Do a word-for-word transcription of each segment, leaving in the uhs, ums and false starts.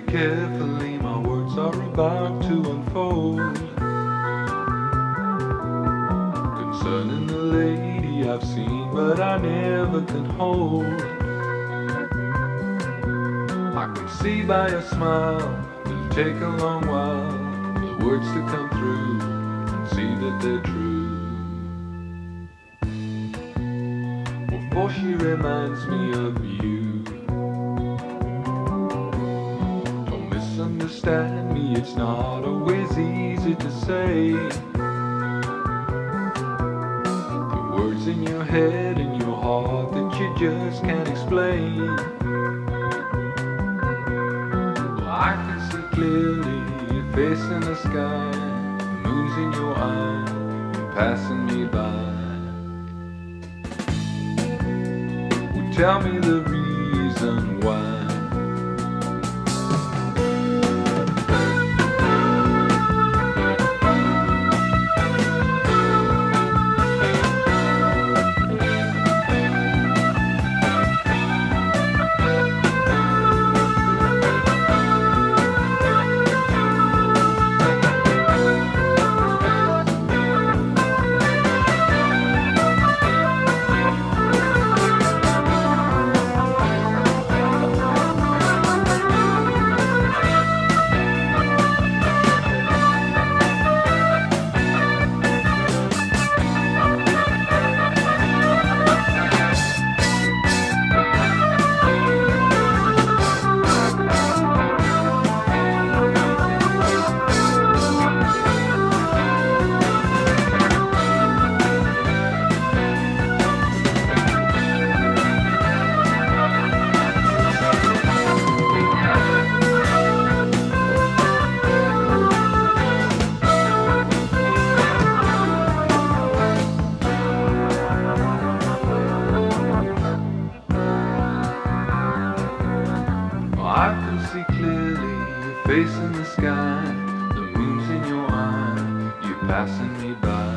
very carefully, my words are about to unfold. Concerning the lady I've seen, but I never can hold. I can see by your smile, it'll take a long while for the words to come through and see that they're true. Well, for she reminds me of you. Understand me, it's not always easy to say. The words in your head and your heart that you just can't explain. Well, I can see clearly your face in the sky, the moon's in your eye, you're passing me by. Well, tell me the reason why. I can see clearly your face in the sky, the moon's in your eye, you're passing me by.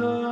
the